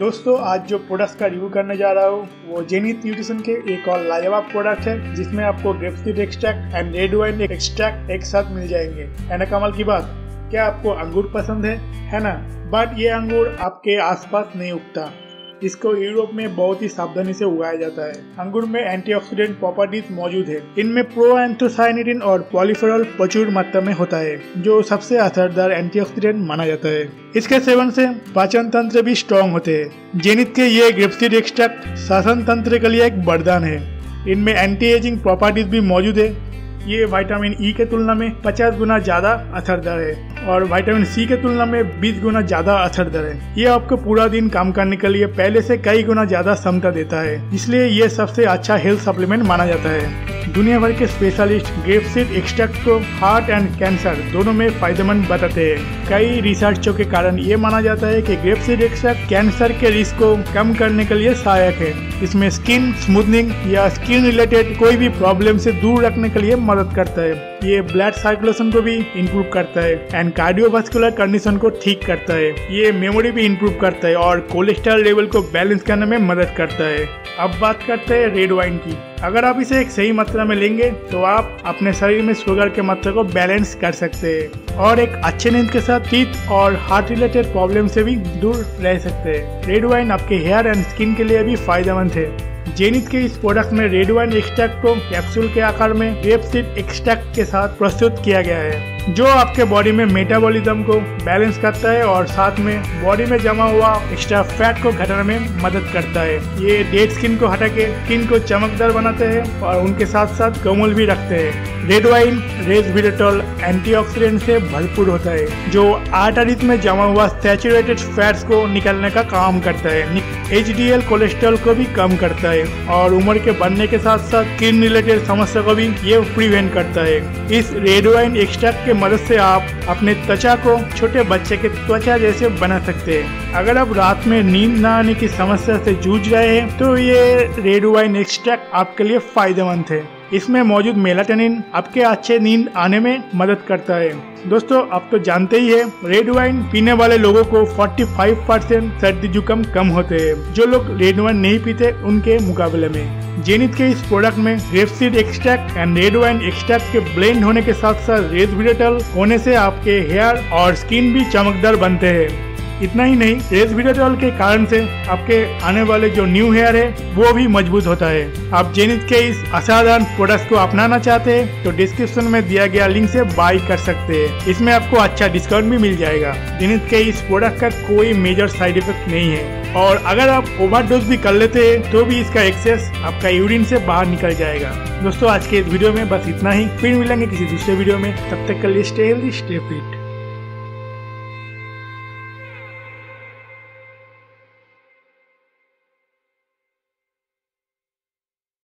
दोस्तों आज जो प्रोडक्ट का रिव्यू करने जा रहा हूँ वो जेनिथ न्यूट्रिशन के एक और लाजवाब प्रोडक्ट है, जिसमें आपको grape seed extract and red wine extract एक साथ मिल जाएंगे। है ना कमाल की बात। क्या आपको अंगूर पसंद है ना, बट ये अंगूर आपके आसपास नहीं उगता। इसको यूरोप में बहुत ही सावधानी से उगाया जाता है। अंगूर में एंटीऑक्सीडेंट प्रॉपर्टीज मौजूद है। इनमें प्रोएंथोसाइनिडिन और पॉलीफेनॉल प्रचुर मात्रा में होता है, जो सबसे असरदार एंटीऑक्सीडेंट माना जाता है। इसके सेवन से पाचन तंत्र भी स्ट्रॉन्ग होते हैं। जेनिथ के ये ग्रेपसीड एक्सट्रैक्ट श्वसन तंत्र के लिए एक वरदान है। इनमें एंटी एजिंग प्रॉपर्टीज भी मौजूद है। ये विटामिन ई के तुलना में 50 गुना ज्यादा असरदार है और विटामिन सी के तुलना में 20 गुना ज्यादा असरदार है। ये आपको पूरा दिन काम करने के लिए पहले से कई गुना ज्यादा क्षमता देता है, इसलिए ये सबसे अच्छा हेल्थ सप्लीमेंट माना जाता है। दुनिया भर के स्पेशलिस्ट ग्रेपसीड एक्सट्रैक्ट को हार्ट एंड कैंसर दोनों में फायदेमंद बताते हैं। कई रिसर्चों के कारण ये माना जाता है कि ग्रेपसीड एक्सट्रैक्ट कैंसर के रिस्क को कम करने के लिए सहायक है। इसमें स्किन स्मूथनिंग या स्किन रिलेटेड कोई भी प्रॉब्लम से दूर रखने के लिए मदद करता है। ये ब्लड सर्कुलेशन को भी इंप्रूव करता है एंड कार्डियोवास्कुलर कंडीशन को ठीक करता है। ये मेमोरी भी इंप्रूव करता है और कोलेस्ट्रॉल लेवल को बैलेंस करने में मदद करता है। अब बात करते हैं रेड वाइन की। अगर आप इसे एक सही मात्रा में लेंगे तो आप अपने शरीर में शुगर के मात्रा को बैलेंस कर सकते हैं और एक अच्छे नींद के साथ टीथ और हार्ट रिलेटेड प्रॉब्लम से भी दूर रह सकते हैं। रेड वाइन आपके हेयर एंड स्किन के लिए भी फायदेमंद है। जेनिथ के इस प्रोडक्ट में रेड वाइन एक्सट्रैक्ट को कैप्सूल के आकार में ग्रेप सीड एक्सट्रैक्ट के साथ प्रस्तुत किया गया है, जो आपके बॉडी में मेटाबॉलिज्म को बैलेंस करता है और साथ में बॉडी में जमा हुआ एक्स्ट्रा फैट को घटाने में मदद करता है। ये डेड स्किन को हटा के स्किन को चमकदार बनाते हैं और उनके साथ साथ कोमल भी रखते हैं। रेड वाइन रेस्वेरेट्रोल एंटीऑक्सीडेंट से भरपूर होता है, जो आर्टरीज में जमा हुआ सैचुरेटेड फैट्स को निकालने का काम करता है। HDL कोलेस्ट्रॉल को भी कम करता है और उम्र के बढ़ने के साथ साथ स्किन रिलेटेड समस्या को भी ये प्रिवेंट करता है। इस रेड वाइन एक्सट्रैक्ट के मदद से आप अपने त्वचा को छोटे बच्चे के त्वचा जैसे बना सकते हैं। अगर आप रात में नींद न आने की समस्या से जूझ रहे हैं तो ये रेड वाइन एक्सट्रैक्ट आपके लिए फायदेमंद है। इसमें मौजूद मेलाटोनिन आपके अच्छे नींद आने में मदद करता है। दोस्तों आप तो जानते ही है, रेड वाइन पीने वाले लोगों को 45% सर्दी जुकाम कम होते हैं। जो लोग रेड वाइन नहीं पीते उनके मुकाबले में जेनिथ के इस प्रोडक्ट में grapeseed extract and red wine extract के ब्लेंड होने के साथ साथ रेस्वेरेट्रोल होने से आपके हेयर और स्किन भी चमकदार बनते हैं। इतना ही नहीं, रेस्वेरेट्रोल के कारण से आपके आने वाले जो न्यू हेयर है वो भी मजबूत होता है। आप जेनिथ के इस असाधारण प्रोडक्ट को अपनाना चाहते हैं तो डिस्क्रिप्शन में दिया गया लिंक से बाय कर सकते हैं। इसमें आपको अच्छा डिस्काउंट भी मिल जाएगा। जेनिथ के इस प्रोडक्ट का कोई मेजर साइड इफेक्ट नहीं है और अगर आप ओवरडोज भी कर लेते हैं तो भी इसका एक्सेस आपका यूरिन से बाहर निकल जाएगा। दोस्तों आज के इस वीडियो में बस इतना ही, फिर मिलेंगे किसी दूसरे वीडियो में। तब तक के लिए स्टे हेल्दी स्टे फिट।